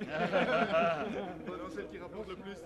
Non, c'est le qui rapporte le plus.